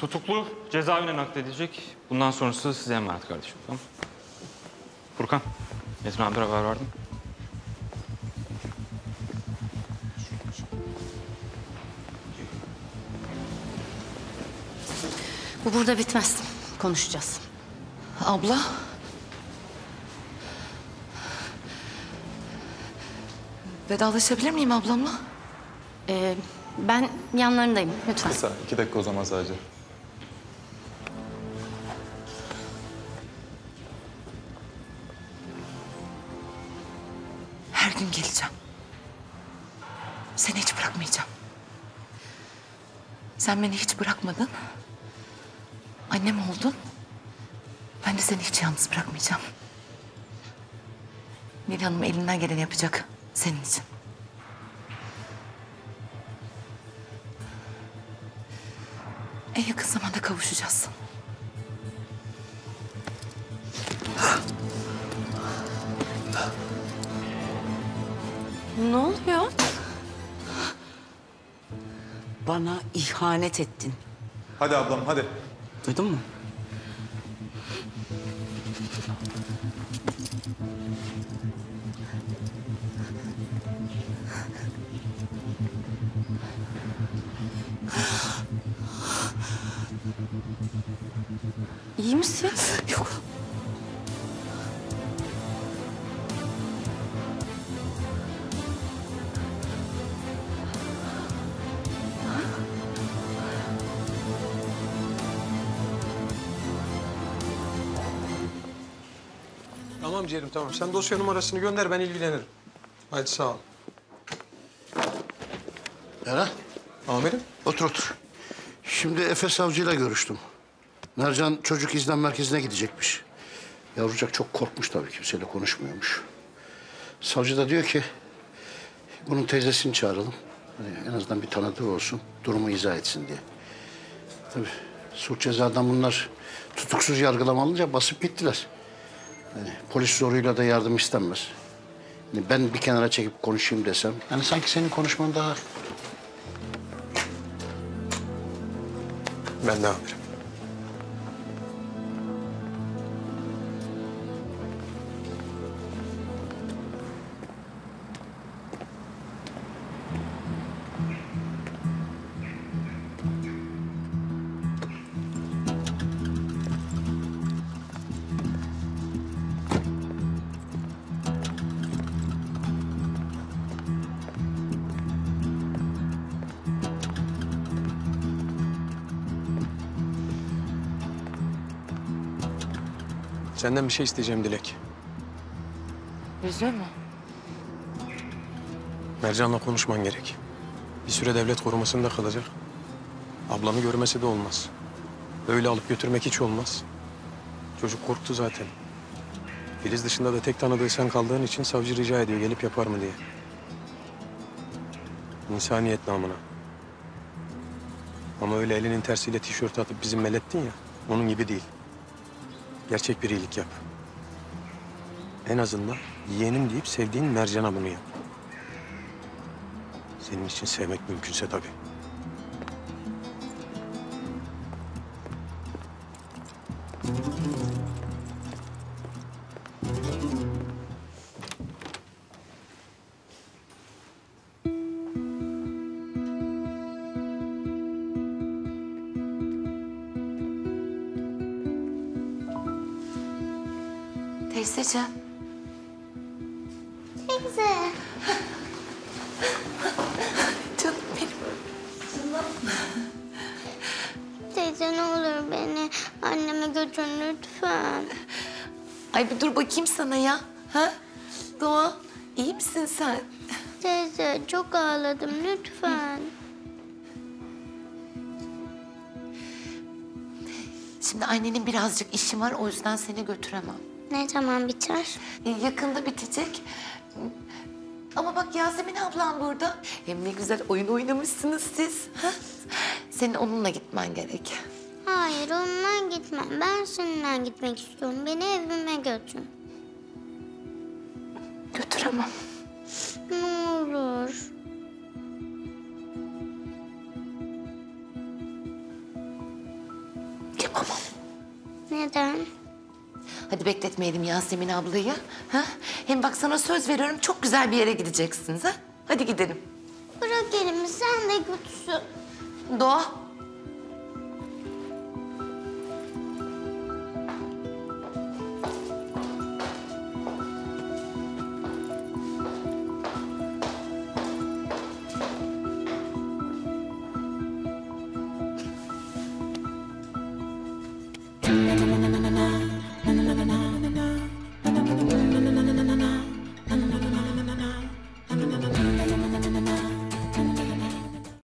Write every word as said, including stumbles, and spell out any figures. Tutuklu cezaevine nakledilecek. Bundan sonrası size emanet kardeşim. Tamam. Furkan, Yasemin abi haber verdim. Bu burada bitmez. Konuşacağız. Abla. Vedalaşabilir miyim ablamla? Ee, ben yanlarındayım. Lütfen. Kısa. İki dakika o zaman sadece. Her gün geleceğim. Seni hiç bırakmayacağım. Sen beni hiç bırakmadın. Annem oldun. Ben de seni hiç yalnız bırakmayacağım. Nilay Hanım elinden geleni yapacak senin için. En yakın zamanda kavuşacağız. Ne oluyor? Bana ihanet ettin. Hadi ablam, hadi. Duydun mu? İyi misin? Yok. Tamam ciğerim, tamam. Sen dosya numarasını gönder, ben ilgilenirim. Haydi sağ ol. Nere? Amirim. Otur, otur. Şimdi Efe savcıyla görüştüm. Mercan çocuk izlen merkezine gidecekmiş. Yavrucak çok korkmuş tabii, kimseyle konuşmuyormuş. Savcı da diyor ki, bunun teyzesini çağıralım. Hani en azından bir tanıdığı olsun, durumu izah etsin diye. Tabii suç cezadan bunlar tutuksuz yargılamalınca basıp gittiler. Yani polis zoruyla da yardım istenmez. Yani ben bir kenara çekip konuşayım desem, yani sanki senin konuşman daha... Ben de amirim. Senden bir şey isteyeceğim Dilek. Üzülme mi? Mercan'la konuşman gerek. Bir süre devlet korumasında kalacak. Ablamı görmesi de olmaz. Böyle alıp götürmek hiç olmaz. Çocuk korktu zaten. Filiz dışında da tek tanıdığı sen kaldığın için savcı rica ediyor gelip yapar mı diye. İnsaniyet namına. Ama öyle elinin tersiyle tişört atıp bizim Melettin ya, onun gibi değil. Gerçek bir iyilik yap. En azından yeğenim deyip sevdiğin Mercan'a bunu yap. Senin için sevmek mümkünse tabii. Teyzeciğim. Teyze. Canım benim. Teyze ne olur beni anneme götür lütfen. Ay bir dur bakayım sana ya. Ha? Doğa, iyi misin sen? Teyze çok ağladım lütfen. Hı. Şimdi annenin birazcık işi var, o yüzden seni götüremem. Ne zaman biter? Yakında bitecek. Ama bak Yasemin ablam burada. Hem ne güzel oyun oynamışsınız siz. Ha? Senin onunla gitmen gerek. Hayır, onunla gitmem. Ben seninle gitmek istiyorum. Beni evime götür. Götüremem. Ne olur. Yapamam. Neden? Hadi bekletmeyelim Yasemin ablayı. Ha? Hem bak sana söz veriyorum, çok güzel bir yere gideceksiniz. Ha? Hadi gidelim. Bırak elimi, sen de götürsün. Doğa,